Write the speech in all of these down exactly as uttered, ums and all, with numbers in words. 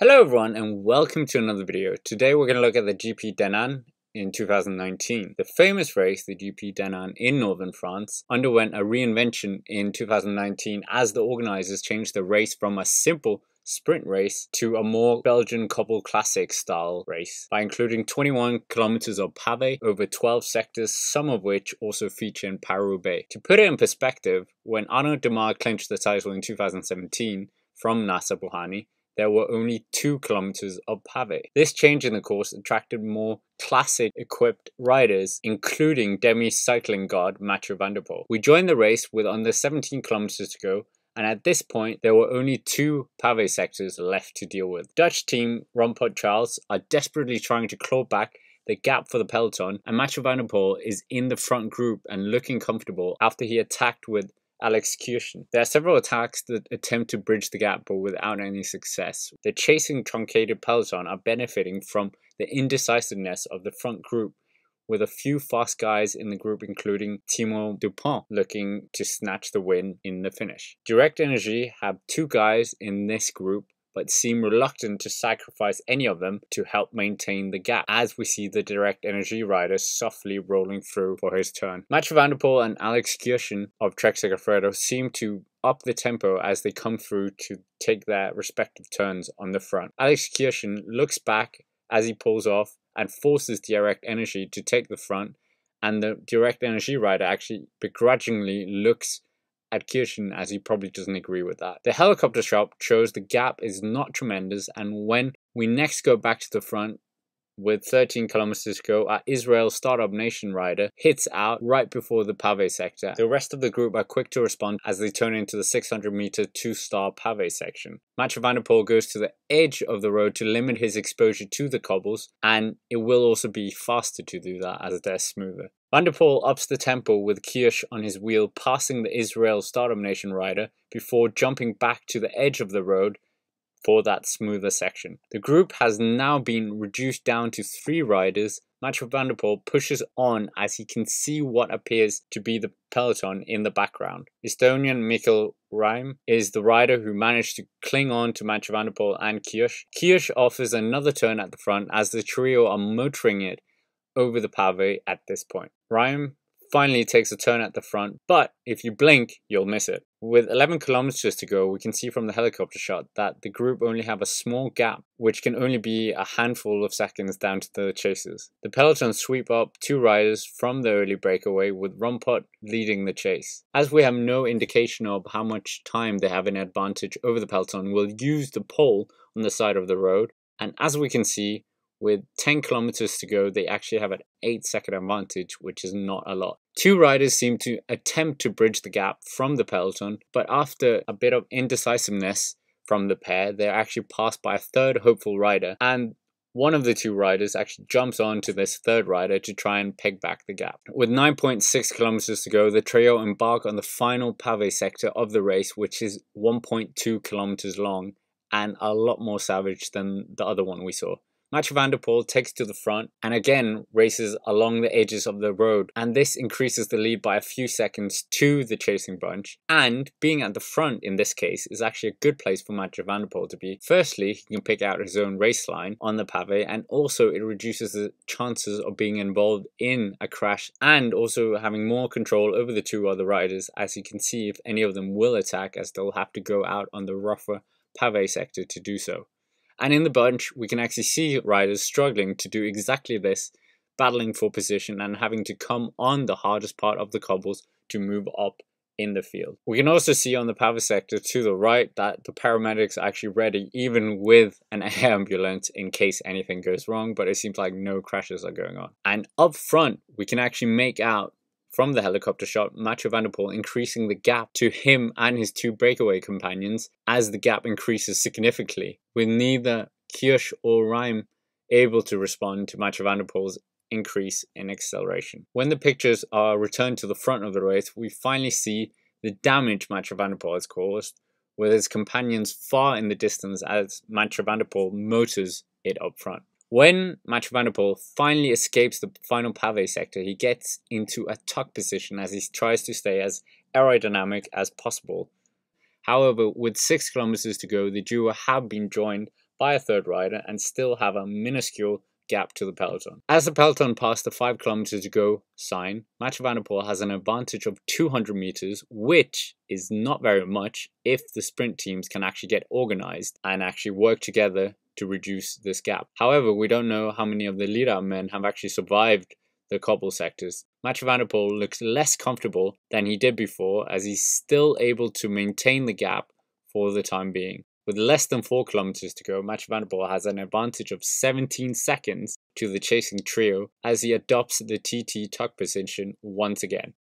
Hello everyone and welcome to another video. Today we're going to look at the G P Denain in two thousand nineteen. The famous race, the G P Denain in northern France, underwent a reinvention in two thousand nineteen as the organisers changed the race from a simple sprint race to a more Belgian cobble classic style race by including twenty-one kilometers of pavé over twelve sectors, some of which also feature in Paris-Roubaix. To put it in perspective, when Arnaud Demare clinched the title in two thousand seventeen from Nasser Bouhanni, there were only two kilometers of pavé. This change in the course attracted more classic equipped riders, including demi cycling god Mathieu van der Poel. We joined the race with under seventeen kilometers to go, and at this point there were only two pavé sectors left to deal with. Dutch team Roompot–Charles are desperately trying to claw back the gap for the peloton, and Mathieu van der Poel is in the front group and looking comfortable after he attacked with Alex Kierschen. There are several attacks that attempt to bridge the gap but without any success. The chasing truncated peloton are benefiting from the indecisiveness of the front group, with a few fast guys in the group including Timo Dupont looking to snatch the win in the finish. Direct Energy have two guys in this group but seem reluctant to sacrifice any of them to help maintain the gap, as we see the Direct Energy rider softly rolling through for his turn. Mathieu van der Poel and Alex Kierschen of Trek Segafredo seem to up the tempo as they come through to take their respective turns on the front. Alex Kierschen looks back as he pulls off and forces Direct Energy to take the front, and the Direct Energy rider actually begrudgingly looks at Kierschen, as he probably doesn't agree with that. The helicopter shot shows the gap is not tremendous, and when we next go back to the front with thirteen kilometers to go, our Israel Startup Nation rider hits out right before the pavé sector. The rest of the group are quick to respond as they turn into the six hundred meter two-star pavé section. Mathieu van der Poel goes to the edge of the road to limit his exposure to the cobbles, and it will also be faster to do that as they're smoother. Van der Poel ups the tempo with Kiersch on his wheel, passing the Israel Startup Nation rider before jumping back to the edge of the road for that smoother section. The group has now been reduced down to three riders. Mathieu van der Poel pushes on as he can see what appears to be the peloton in the background. Estonian Mihkel Räim is the rider who managed to cling on to Mathieu van der Poel and Kiersch. Kiersch offers another turn at the front as the trio are motoring it over the pavé at this point. Räim finally takes a turn at the front, but if you blink, you'll miss it. With eleven kilometers to go, we can see from the helicopter shot that the group only have a small gap, which can only be a handful of seconds down to the chasers. The peloton sweep up two riders from the early breakaway, with Roompot leading the chase. As we have no indication of how much time they have in advantage over the peloton, we'll use the pole on the side of the road, and as we can see, with ten kilometers to go, they actually have an eight second advantage, which is not a lot. Two riders seem to attempt to bridge the gap from the peloton, but after a bit of indecisiveness from the pair, they're actually passed by a third hopeful rider, and one of the two riders actually jumps onto this third rider to try and peg back the gap. With nine point six kilometers to go, the trio embark on the final pavé sector of the race, which is one point two kilometers long and a lot more savage than the other one we saw. Mathieu van der Poel takes to the front and again races along the edges of the road, and this increases the lead by a few seconds to the chasing bunch, and being at the front in this case is actually a good place for Mathieu van der Poel to be. Firstly, he can pick out his own race line on the pavé, and also it reduces the chances of being involved in a crash and also having more control over the two other riders, as you can see if any of them will attack, as they'll have to go out on the rougher pavé sector to do so. And in the bunch, we can actually see riders struggling to do exactly this, battling for position and having to come on the hardest part of the cobbles to move up in the field. We can also see on the pavé sector to the right that the paramedics are actually ready, even with an ambulance, in case anything goes wrong, but it seems like no crashes are going on. And up front, we can actually make out from the helicopter shot Mathieu van der Poel increasing the gap to him and his two breakaway companions as the gap increases significantly, with neither Kiersch or Räim able to respond to Mathieu van der Poel's increase in acceleration. When the pictures are returned to the front of the race, we finally see the damage Mathieu van der Poel has caused, with his companions far in the distance as Mathieu van der Poel motors it up front. When Mathieu van der Poel finally escapes the final pavé sector, he gets into a tuck position as he tries to stay as aerodynamic as possible. However, with six kilometers to go, the duo have been joined by a third rider and still have a minuscule gap to the peloton. As the peloton passed the five kilometers to go sign, Mathieu van der Poel has an advantage of two hundred meters, which is not very much if the sprint teams can actually get organized and actually work together to reduce this gap. However, we don't know how many of the leader men have actually survived the cobble sectors. Mathieu van der Poel looks less comfortable than he did before, as he's still able to maintain the gap for the time being. With less than four kilometers to go, Mathieu van der Poel has an advantage of seventeen seconds to the chasing trio as he adopts the T T tuck position once again.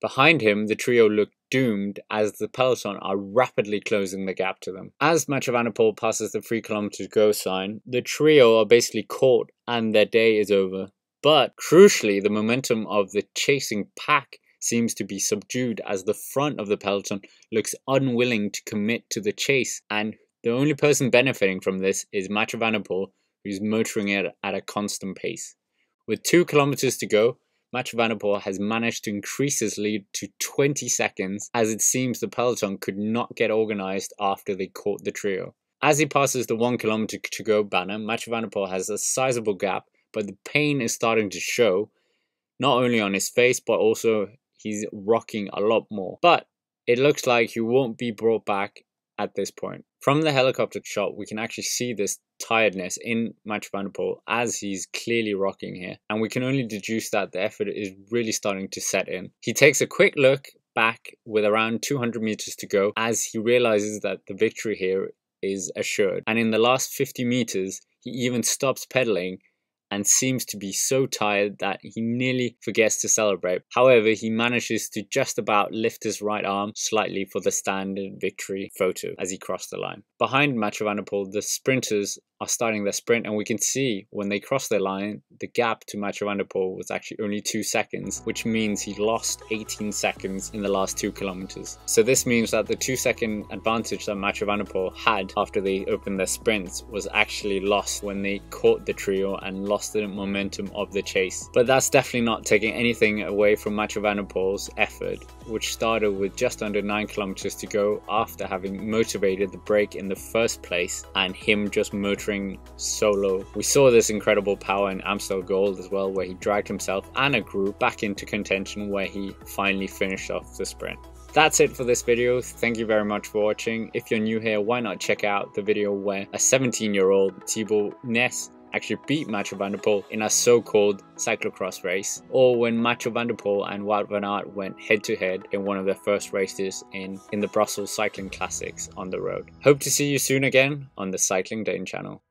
Behind him, the trio look doomed as the peloton are rapidly closing the gap to them. As Mathieu van der Poel passes the three kilometers go sign, the trio are basically caught and their day is over. But crucially, the momentum of the chasing pack seems to be subdued as the front of the peloton looks unwilling to commit to the chase, and the only person benefiting from this is Mathieu van der Poel, who's motoring it at a constant pace. With two kilometers to go, Mathieu van der Poel has managed to increase his lead to twenty seconds, as it seems the peloton could not get organized after they caught the trio. As he passes the one kilometer to go banner, Mathieu van der Poel has a sizable gap, but the pain is starting to show, not only on his face but also he's rocking a lot more. But it looks like he won't be brought back at this point. From the helicopter shot, we can actually see this tiredness in Mathieu van der Poel as he's clearly rocking here. And we can only deduce that the effort is really starting to set in. He takes a quick look back with around two hundred meters to go as he realizes that the victory here is assured. And in the last fifty meters, he even stops pedaling and seems to be so tired that he nearly forgets to celebrate. However, he manages to just about lift his right arm slightly for the standard victory photo as he crossed the line. Behind Mathieu van der Poel, the sprinters are starting their sprint, and we can see when they crossed their line, the gap to Mathieu van der Poel was actually only two seconds, which means he lost eighteen seconds in the last two kilometers. So this means that the two second advantage that Mathieu van der Poel had after they opened their sprints was actually lost when they caught the trio and lost the momentum of the chase. But that's definitely not taking anything away from Mathieu van der Poel's effort, which started with just under nine kilometers to go after having motivated the break in the first place, and him just motoring solo. We saw this incredible power in Amstel Gold as well, where he dragged himself and a group back into contention where he finally finished off the sprint. That's it for this video. Thank you very much for watching. If you're new here, why not check out the video where a seventeen year old Thibo Nys actually beat Mathieu van der Poel in a so-called cyclocross race, or when Mathieu van der Poel and Wout van Aert went head-to-head in one of their first races in, in the Brussels Cycling Classics on the road. Hope to see you soon again on the Cycling Dane channel.